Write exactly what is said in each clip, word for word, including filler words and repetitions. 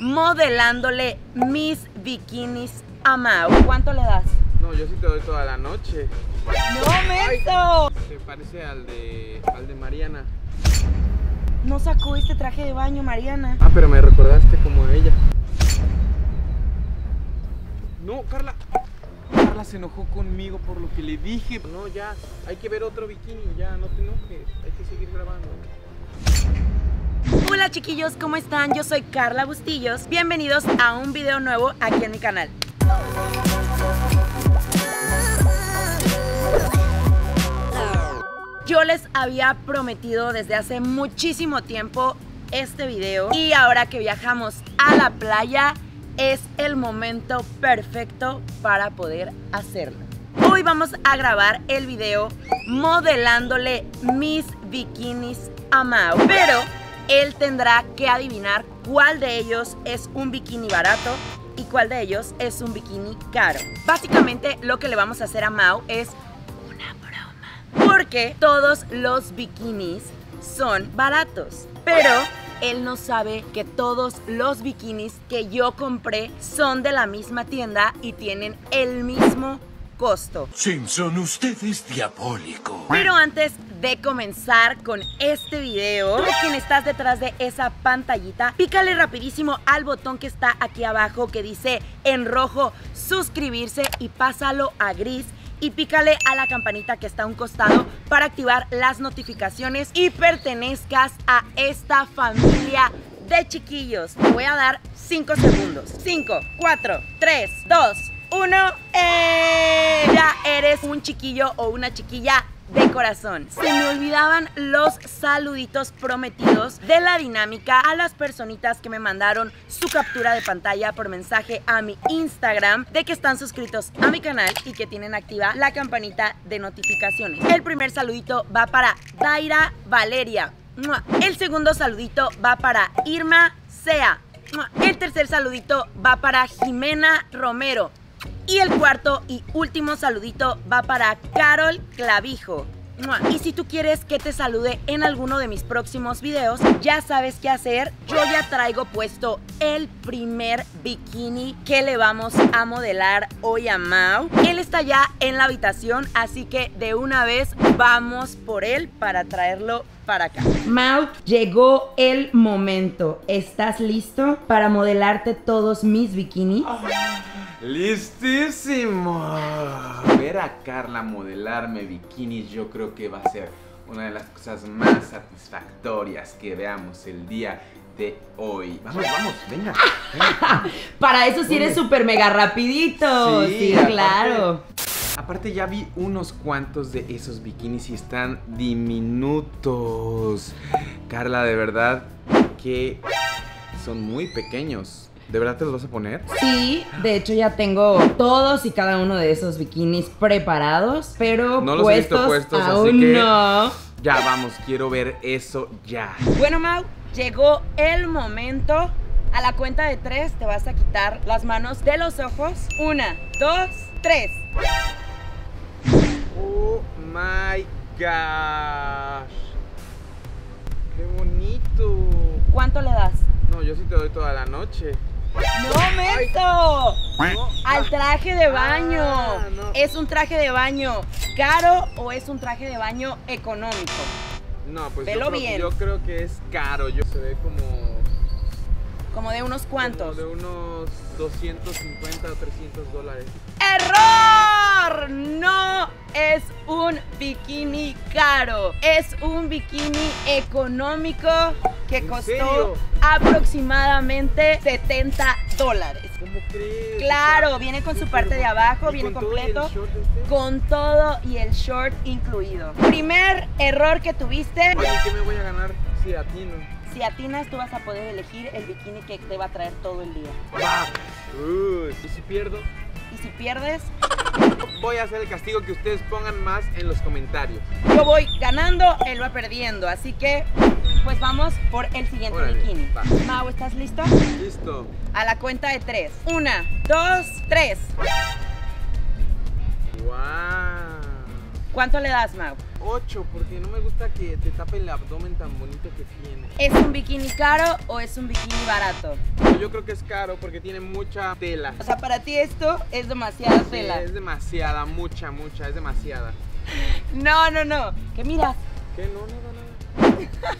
modelándole mis bikinis a Mau. ¿Cuánto le das? No, yo sí te doy toda la noche. ¡No, menso! Se parece al de, al de Mariana. No sacó este traje de baño, Mariana. Ah, pero me recordaste como a ella. No, Karla. Karla se enojó conmigo por lo que le dije. No, ya, hay que ver otro bikini, ya, no te enojes. Hay que seguir grabando. Hola chiquillos, ¿cómo están? Yo soy Karla Bustillos. Bienvenidos a un video nuevo aquí en mi canal. Yo les había prometido desde hace muchísimo tiempo este video y ahora que viajamos a la playa es el momento perfecto para poder hacerlo. Hoy vamos a grabar el video modelándole mis bikinis a Mau, pero él tendrá que adivinar cuál de ellos es un bikini barato y cuál de ellos es un bikini caro. Básicamente lo que le vamos a hacer a Mau es una broma, porque todos los bikinis son baratos, pero él no sabe que todos los bikinis que yo compré son de la misma tienda y tienen el mismo costo. Simpson, usted es diabólico. Pero antes de comenzar con este video, tú quien estás detrás de esa pantallita, pícale rapidísimo al botón que está aquí abajo que dice en rojo suscribirse y pásalo a gris y pícale a la campanita que está a un costado para activar las notificaciones y pertenezcas a esta familia de chiquillos. Te voy a dar cinco segundos. cinco, cuatro, tres, dos, uno. ¡Eh! Ya eres un chiquillo o una chiquilla de corazón. Se me olvidaban los saluditos prometidos de la dinámica a las personitas que me mandaron su captura de pantalla por mensaje a mi Instagram de que están suscritos a mi canal y que tienen activa la campanita de notificaciones. El primer saludito va para Daira Valeria. El segundo saludito va para Irma Sea. El tercer saludito va para Jimena Romero. Y el cuarto y último saludito va para Carol Clavijo. Y si tú quieres que te salude en alguno de mis próximos videos, ya sabes qué hacer. Yo ya traigo puesto el primer bikini que le vamos a modelar hoy a Mau. Él está ya en la habitación, así que de una vez vamos por él para traerlo para acá. Mau, llegó el momento. ¿Estás listo para modelarte todos mis bikinis? ¡Listísimo! Ver a Karla modelarme bikinis yo creo que va a ser una de las cosas más satisfactorias que veamos el día de hoy. Vamos, vamos, venga, venga. Para eso sí eres súper mega rapidito. Sí, sí, claro. Aparte ya vi unos cuantos de esos bikinis y están diminutos. Karla, de verdad que son muy pequeños. ¿De verdad te los vas a poner? Sí, de hecho ya tengo todos y cada uno de esos bikinis preparados, pero no los he visto puestos, así que no. Ya vamos, quiero ver eso ya. Bueno, Mau, llegó el momento. A la cuenta de tres te vas a quitar las manos de los ojos. Una, dos, tres. Oh my gosh. Qué bonito. ¿Cuánto le das? No, yo sí te doy toda la noche. ¡No, menso! No. Al traje de baño. Ah, no. ¿Es un traje de baño caro o es un traje de baño económico? No, pues yo creo, yo creo que es caro. Yo se ve como... ¿Como de unos cuantos? Como de unos doscientos cincuenta o trescientos dólares. ¡Error! No es un bikini caro. Es un bikini económico que costó... ¿Serio? Aproximadamente setenta dólares. ¿Cómo crees? Claro, viene con su parte de abajo, viene completo, con todo y el short incluido. Primer error que tuviste. ¿Qué me voy a ganar si atino? Si atinas, tú vas a poder elegir el bikini que te va a traer todo el día. Wow. ¿Y si pierdo? ¿Y si pierdes? Voy a hacer el castigo que ustedes pongan más en los comentarios. Yo voy ganando, él va perdiendo, así que pues vamos por el siguiente. Órale, bikini. Va. Mau, ¿estás listo? Listo. A la cuenta de tres. Una, dos, tres. Wow. ¿Cuánto le das, Mau? ocho, porque no me gusta que te tape el abdomen tan bonito que tiene. ¿Es un bikini caro o es un bikini barato? Yo creo que es caro porque tiene mucha tela. O sea, para ti esto es demasiada tela. Sí, es demasiada, mucha, mucha, es demasiada. No, no, no. ¿Qué miras? ¿Qué? No, nada, nada.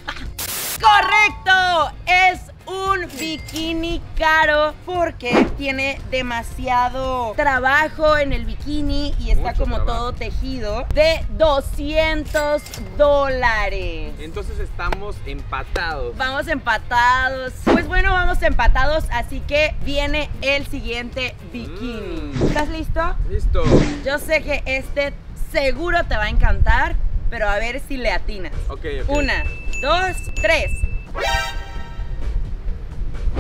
¡Correcto! Es un bikini caro porque tiene demasiado trabajo en el bikini y está mucho como trabajo. Todo tejido de doscientos dólares. Entonces estamos empatados. Vamos empatados. Pues bueno, vamos empatados, así que viene el siguiente bikini. Mm. ¿Estás listo? Listo. Yo sé que este seguro te va a encantar, pero a ver si le atinas. Ok, ok. Una, dos, tres.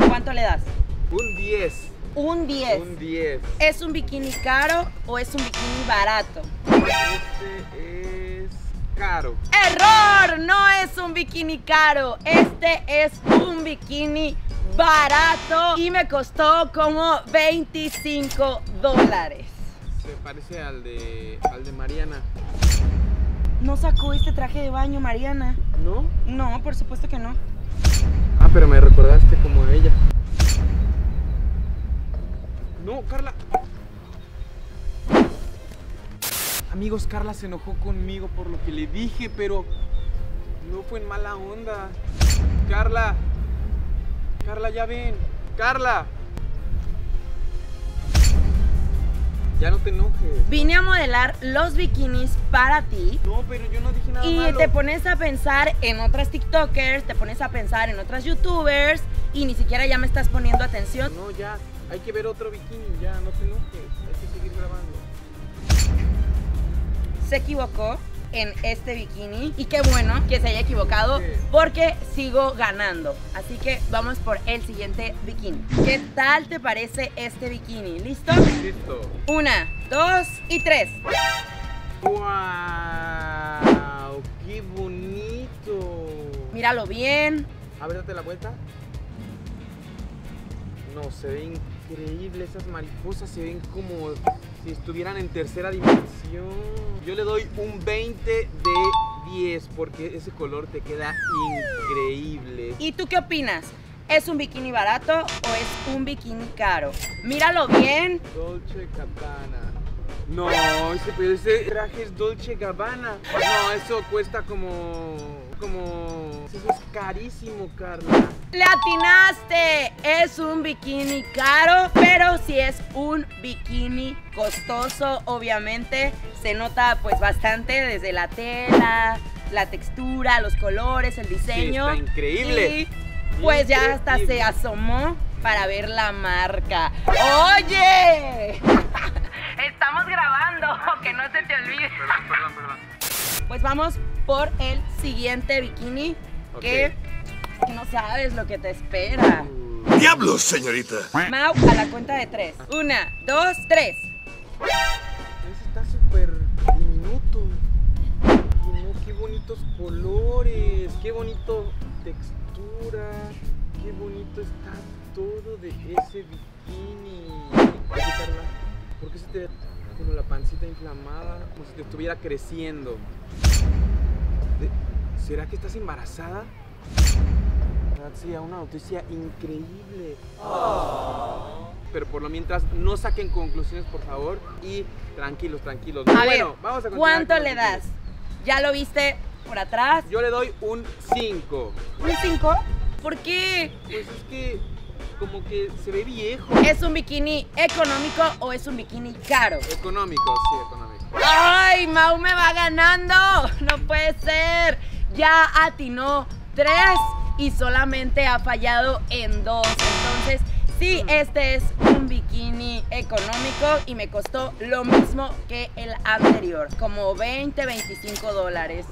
¿Cuánto le das? Un diez. Un diez. Un diez. ¿Es un bikini caro o es un bikini barato? Este es caro. ¡Error! No es un bikini caro. Este es un bikini barato y me costó como veinticinco dólares. Se parece al de, al de Mariana. ¿No sacó este traje de baño, Mariana? ¿No? No, por supuesto que no. Ah, pero me recordaste como a ella. No, Karla. Amigos, Karla se enojó conmigo por lo que le dije, pero no fue en mala onda. Karla. Karla, ya ven. Karla. Ya no te enojes. Vine a modelar los bikinis para ti. No, pero yo no dije nada y malo. Y te pones a pensar en otras tiktokers, te pones a pensar en otras youtubers y ni siquiera ya me estás poniendo atención. No, ya, hay que ver otro bikini, ya, no te enojes, hay que seguir grabando. Se equivocó en este bikini y qué bueno que se haya equivocado porque sigo ganando. Así que vamos por el siguiente bikini. ¿Qué tal te parece este bikini? ¿Listo? Listo. Una, dos y tres. ¡Wow! ¡Qué bonito! Míralo bien. A ver, date la vuelta. No, se ve increíble. Esas mariposas se ven como si estuvieran en tercera dimensión. Yo le doy un veinte de diez porque ese color te queda increíble. ¿Y tú qué opinas? ¿Es un bikini barato o es un bikini caro? Míralo bien. Dolce Gabbana. No, ese, ese traje es Dolce Gabbana. No, eso cuesta como... como... eso es carísimo, Karla. ¡Le atinaste! Es un bikini caro, pero si es un bikini costoso, obviamente se nota pues bastante desde la tela, la textura, los colores, el diseño. Sí, está increíble. Y pues increíble. Ya hasta se asomó para ver la marca. ¡Oye! Estamos grabando, que no se te olvide. Perdón, perdón, perdón. Pues vamos por el siguiente bikini, okay. que... que no sabes lo que te espera. ¡Diablos, señorita! Mau, a la cuenta de tres. Una, dos, tres. Ese está súper diminuto. No, ¡qué bonitos colores! ¡Qué bonito textura! ¡Qué bonito está todo de ese bikini! Oye, Karla, ¿por qué se te ve como la pancita inflamada? Como si te estuviera creciendo. ¿Será que estás embarazada? Sí, una noticia increíble. Oh. Pero por lo mientras no saquen conclusiones, por favor. Y tranquilos, tranquilos. A bueno, ver, vamos a ¿cuánto le das? ¿Ya lo viste por atrás? Yo le doy un cinco. ¿Un cinco? ¿Por qué? Pues es que como que se ve viejo. ¿Es un bikini económico o es un bikini caro? Económico, sí, económico. ¡Ay, Mau me va ganando! No puede ser. Ya atinó tres. Y solamente ha fallado en dos. Entonces, sí, este es un bikini económico y me costó lo mismo que el anterior, como veinte, veinticinco dólares.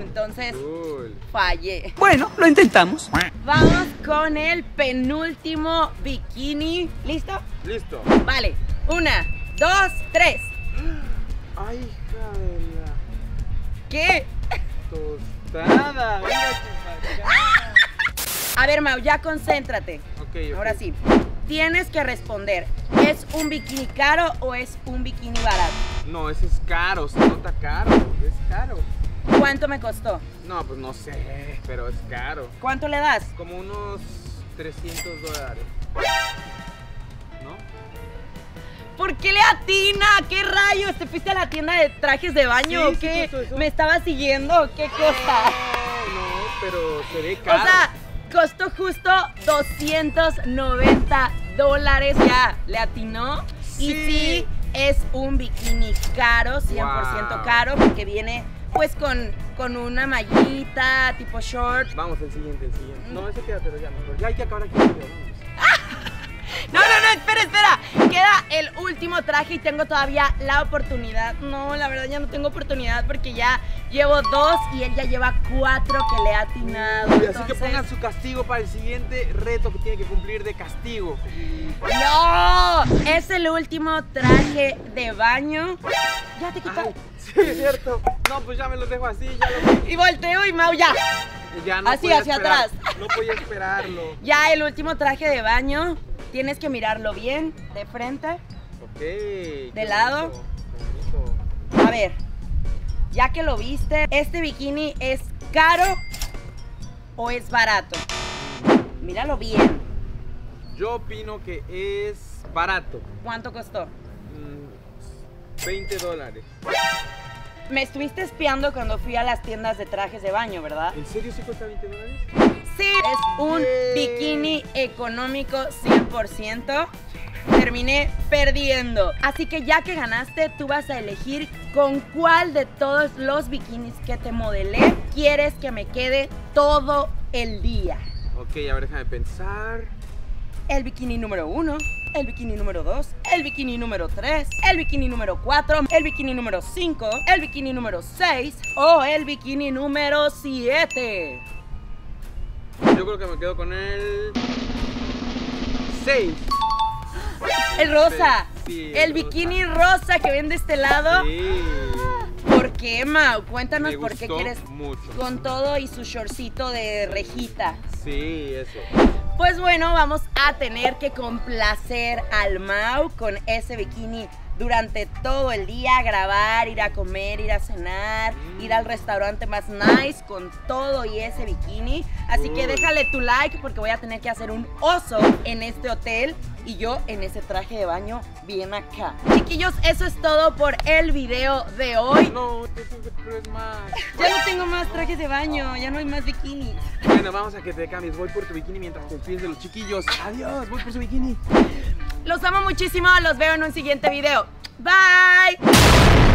Entonces, cool. Fallé. Bueno, lo intentamos. Vamos con el penúltimo bikini. ¿Listo? Listo. Vale, una, dos, tres. Ay, hija de la... ¿Qué? Tostada. A ver, Mau, ya concéntrate. Okay, okay. Ahora sí. Tienes que responder. ¿Es un bikini caro o es un bikini barato? No, ese es caro. Se nota caro. Es caro. ¿Cuánto me costó? No, pues no sé, pero es caro. ¿Cuánto le das? Como unos trescientos dólares. ¿No? ¿Por qué le atina? ¿Qué rayos? ¿Te fuiste a la tienda de trajes de baño sí, o qué? Sí, ¿me estabas siguiendo? ¿Qué cosa? No, no, pero se ve caro. O sea, costó justo doscientos noventa dólares. Ya, ¿le atinó? Sí. Y sí, es un bikini caro, cien por ciento wow. Caro, porque viene... Pues con, con una mallita, tipo short. Vamos, el siguiente, el siguiente. No, ese queda, pero ya mejor. Ya hay que acabar aquí. No, no, no, espera, espera. Queda el último traje y tengo todavía la oportunidad. No, la verdad ya no tengo oportunidad porque ya llevo dos y él ya lleva cuatro que le ha atinado. Entonces... Así que pongan su castigo para el siguiente reto que tiene que cumplir de castigo. ¡No! Es el último traje de baño. Ya te quitaste. Sí, es cierto. No, pues ya me los dejo así. Ya lo... Y volteo y Mau ya. Ya no así, hacia esperar. Atrás. No podía esperarlo. Ya el último traje de baño. Tienes que mirarlo bien, de frente, okay, de lado. Bonito, bonito. A ver, ya que lo viste, ¿este bikini es caro o es barato? Míralo bien. Yo opino que es barato. ¿Cuánto costó? Mm, veinte dólares. Me estuviste espiando cuando fui a las tiendas de trajes de baño, ¿verdad? ¿En serio sí cuesta veinte dólares? Sí, es un yeah. Bikini económico cien por ciento. Terminé perdiendo. Así que ya que ganaste, tú vas a elegir con cuál de todos los bikinis que te modelé quieres que me quede todo el día. Ok, a ver, déjame pensar. El bikini número uno, el bikini número dos, el bikini número tres, el bikini número cuatro, el bikini número cinco, el bikini número seis o el bikini número siete. Yo creo que me quedo con el seis. El rosa. Sí, el, el bikini rosa. rosa que ven de este lado. Sí. ¿Por qué, Mau? Cuéntanos por qué quieres mucho. Con todo y su shortcito de rejita. Sí, eso. Pues bueno, vamos a tener que complacer al Mau con ese bikini durante todo el día, grabar, ir a comer, ir a cenar, mm. ir al restaurante más nice con todo y ese bikini. Así uh. que déjale tu like porque voy a tener que hacer un oso en este hotel y yo en ese traje de baño bien acá. Chiquillos, eso es todo por el video de hoy. No, es más. Ya no tengo más trajes de baño, ya no hay más bikinis. Bueno, vamos a que te cambies. Voy por tu bikini mientras te despides de los chiquillos. Adiós, voy por su bikini. Los amo muchísimo, los veo en un siguiente video. Bye.